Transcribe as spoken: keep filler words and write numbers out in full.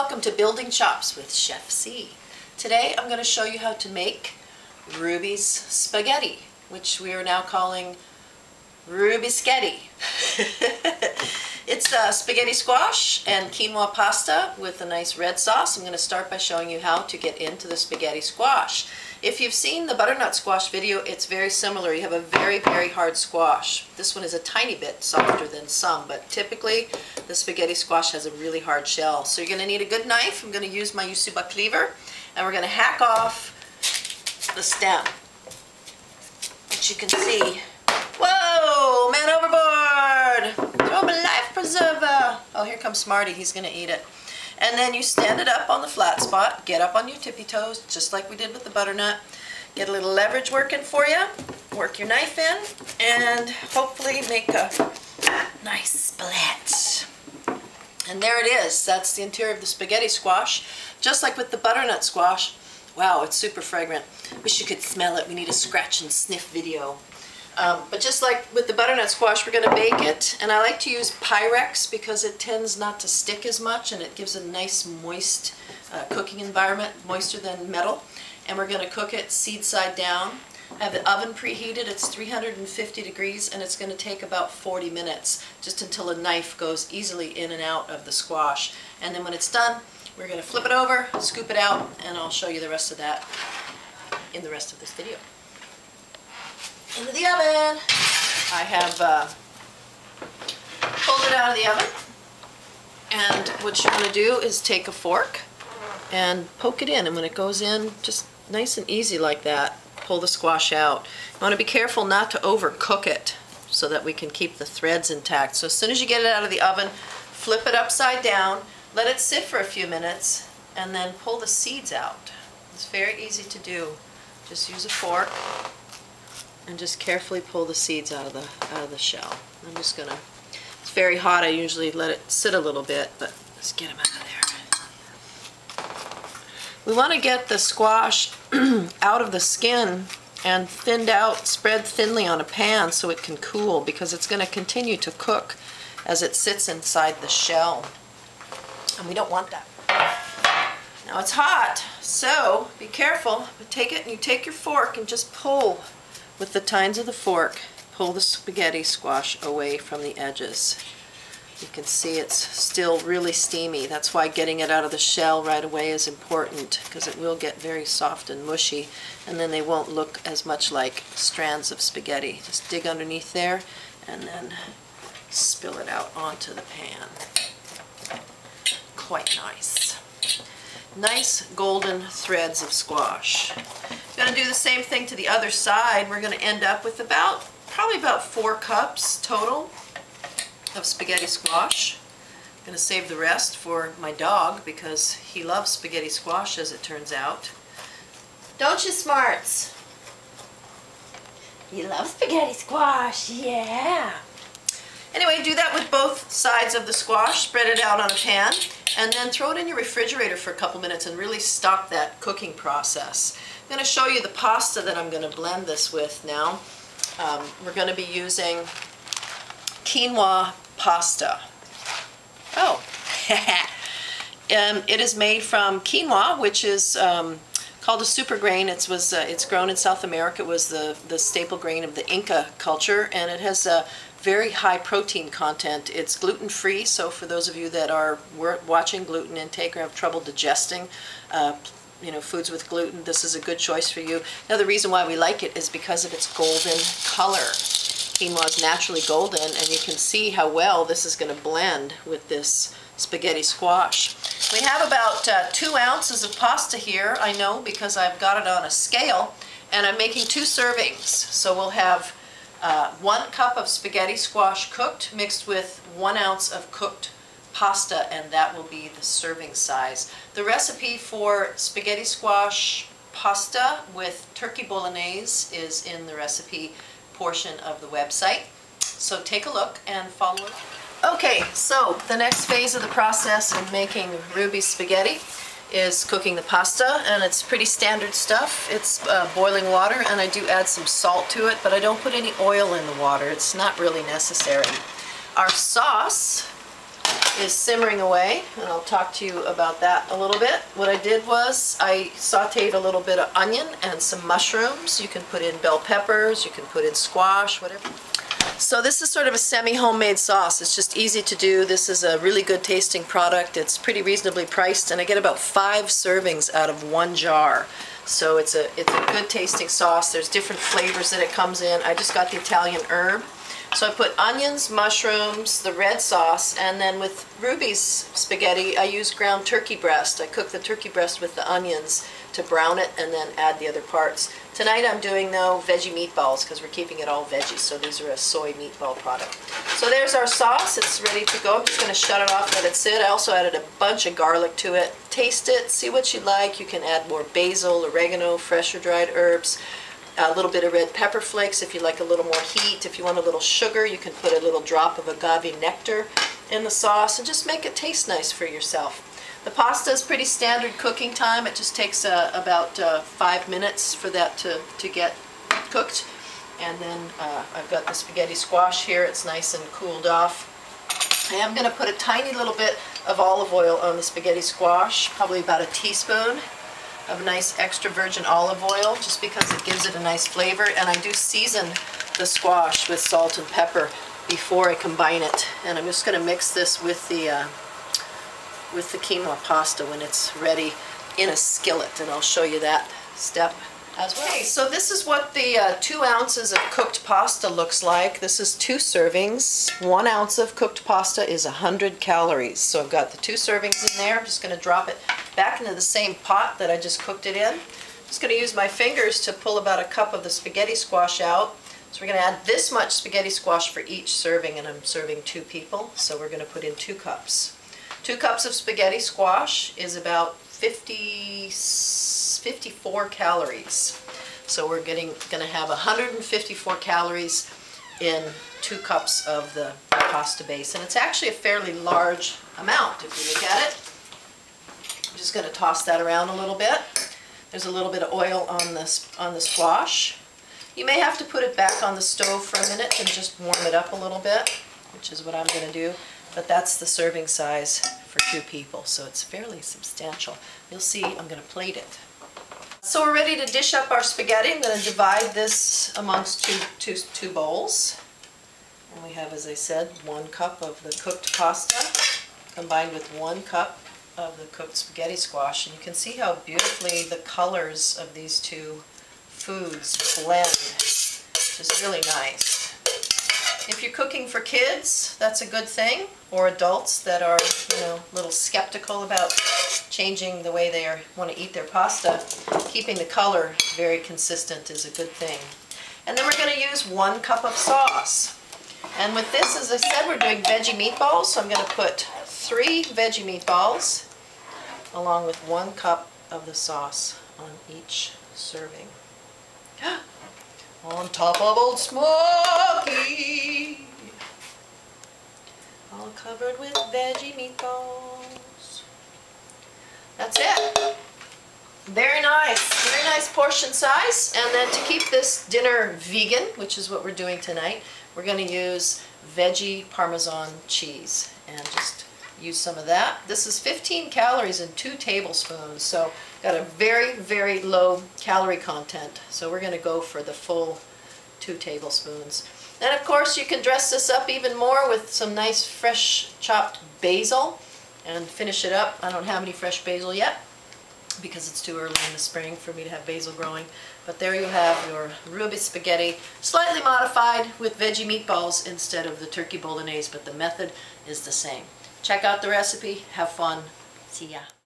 welcome to Building Chops with Chef C. Today I'm going to show you how to make Ruby's spaghetti, which we are now calling Rubyskeddy. It's uh, spaghetti squash and quinoa pasta with a nice red sauce. I'm going to start by showing you how to get into the spaghetti squash. If you've seen the butternut squash video, it's very similar. You have a very, very hard squash. This one is a tiny bit softer than some, but typically the spaghetti squash has a really hard shell. So you're going to need a good knife. I'm going to use my Yusuba cleaver, and we're going to hack off the stem, which you can see. Whoa! Man overboard! Throw him a life preserver! Oh, here comes Smarty. He's going to eat it. And then you stand it up on the flat spot. Get up on your tippy toes, just like we did with the butternut. Get a little leverage working for you. Work your knife in and hopefully make a nice split. And there it is. That's the interior of the spaghetti squash. Just like with the butternut squash. Wow, it's super fragrant. Wish you could smell it. We need a scratch and sniff video. Um, but just like with the butternut squash, we're going to bake it, and I like to use Pyrex because it tends not to stick as much, and it gives a nice moist uh, cooking environment, moister than metal. And we're going to cook it seed side down. I have the oven preheated. It's three hundred fifty degrees, and it's going to take about forty minutes, just until a knife goes easily in and out of the squash. And then when it's done, we're going to flip it over, scoop it out, and I'll show you the rest of that in the rest of this video. Into the oven. I have uh, pulled it out of the oven, and what you want to do is take a fork and poke it in, and when it goes in just nice and easy like that, pull the squash out. You want to be careful not to overcook it so that we can keep the threads intact. So as soon as you get it out of the oven, flip it upside down, let it sit for a few minutes, and then pull the seeds out. It's very easy to do. Just use a fork and just carefully pull the seeds out of the out of the shell. I'm just gonna. It's very hot. I usually let it sit a little bit, but let's get them out of there. We want to get the squash out of the skin and thinned out, spread thinly on a pan so it can cool, because it's going to continue to cook as it sits inside the shell, and we don't want that. Now it's hot, so be careful. But take it and you take your fork and just pull. With the tines of the fork, pull the spaghetti squash away from the edges. You can see it's still really steamy. That's why getting it out of the shell right away is important, because it will get very soft and mushy, and then they won't look as much like strands of spaghetti. Just dig underneath there and then spill it out onto the pan. Quite nice. Nice golden threads of squash. Going to do the same thing to the other side. We're going to end up with about, probably about four cups total of spaghetti squash. I'm going to save the rest for my dog, because he loves spaghetti squash, as it turns out. Don't you, Smarts? You love spaghetti squash, yeah. Anyway, do that with both sides of the squash. Spread it out on a pan, and then throw it in your refrigerator for a couple minutes and really stop that cooking process. I'm going to show you the pasta that I'm going to blend this with now. Um, we're going to be using quinoa pasta. Oh, um, it is made from quinoa, which is um, called a supergrain. It was uh, it's grown in South America. It was the the staple grain of the Inca culture, and it has a very high protein content. It's gluten-free, so for those of you that are watching gluten intake or have trouble digesting uh, you know, foods with gluten, this is a good choice for you. Now, the reason why we like it is because of its golden color. Quinoa is naturally golden, and you can see how well this is going to blend with this spaghetti squash. We have about uh, two ounces of pasta here, I know, because I've got it on a scale, and I'm making two servings. So we'll have Uh, one cup of spaghetti squash cooked mixed with one ounce of cooked pasta, and that will be the serving size. The recipe for spaghetti squash pasta with turkey bolognese is in the recipe portion of the website, so take a look and follow it. Okay, so the next phase of the process in making Ruby's spaghetti is cooking the pasta, and it's pretty standard stuff. It's uh, boiling water, and I do add some salt to it, but I don't put any oil in the water. It's not really necessary. Our sauce is simmering away, and I'll talk to you about that a little bit. What I did was I sauteed a little bit of onion and some mushrooms. You can put in bell peppers, you can put in squash, whatever. So this is sort of a semi-homemade sauce. It's just easy to do. This is a really good tasting product. It's pretty reasonably priced, and I get about five servings out of one jar. So it's a, it's a good tasting sauce. There's different flavors that it comes in. I just got the Italian herb. So I put onions, mushrooms, the red sauce, and then with Ruby's spaghetti, I use ground turkey breast. I cook the turkey breast with the onions to brown it and then add the other parts. Tonight I'm doing, though, veggie meatballs because we're keeping it all veggie, so these are a soy meatball product. So there's our sauce. It's ready to go. I'm just going to shut it off, let it sit. I also added a bunch of garlic to it. Taste it, see what you like. You can add more basil, oregano, fresh or dried herbs. A little bit of red pepper flakes if you like a little more heat. If you want a little sugar, you can put a little drop of agave nectar in the sauce and just make it taste nice for yourself. The pasta is pretty standard cooking time. It just takes uh, about uh, five minutes for that to, to get cooked. And then uh, I've got the spaghetti squash here. It's nice and cooled off. I am going to put a tiny little bit of olive oil on the spaghetti squash, probably about a teaspoon of nice extra virgin olive oil, just because it gives it a nice flavor. And I do season the squash with salt and pepper before I combine it. And I'm just going to mix this with the uh, with the quinoa pasta when it's ready in a skillet, and I'll show you that step as well. Okay, so this is what the uh, two ounces of cooked pasta looks like. This is two servings. One ounce of cooked pasta is one hundred calories. So I've got the two servings in there. I'm just going to drop it back into the same pot that I just cooked it in. I'm just going to use my fingers to pull about a cup of the spaghetti squash out. So we're going to add this much spaghetti squash for each serving, and I'm serving two people, so we're going to put in two cups. Two cups of spaghetti squash is about fifty, fifty-four calories. So we're getting going to have one hundred fifty-four calories in two cups of the pasta base, and it's actually a fairly large amount if you look at it. I'm just going to toss that around a little bit. There's a little bit of oil on this on the squash. You may have to put it back on the stove for a minute and just warm it up a little bit, which is what I'm going to do. But that's the serving size for two people, so it's fairly substantial. You'll see I'm going to plate it. So we're ready to dish up our spaghetti. I'm going to divide this amongst two, two, two bowls. And we have, as I said, one cup of the cooked pasta combined with one cup of the cooked spaghetti squash, and you can see how beautifully the colors of these two foods blend, which is really nice. If you're cooking for kids, that's a good thing, or adults that are, you know, a little skeptical about changing the way they are, want to eat their pasta. Keeping the color very consistent is a good thing. And then we're going to use one cup of sauce. And with this, as I said, we're doing veggie meatballs, so I'm going to put three veggie meatballs along with one cup of the sauce on each serving. On top of Old Smoky, all covered with veggie meatballs. That's it. Very nice, very nice portion size. And then to keep this dinner vegan, which is what we're doing tonight, we're going to use veggie Parmesan cheese and just use some of that. This is fifteen calories in two tablespoons, so got a very, very low calorie content. So we're going to go for the full two tablespoons. And of course, you can dress this up even more with some nice fresh chopped basil and finish it up. I don't have any fresh basil yet, because it's too early in the spring for me to have basil growing. But there you have your Ruby's spaghetti, slightly modified with veggie meatballs instead of the turkey bolognese, but the method is the same. Check out the recipe. Have fun. See ya.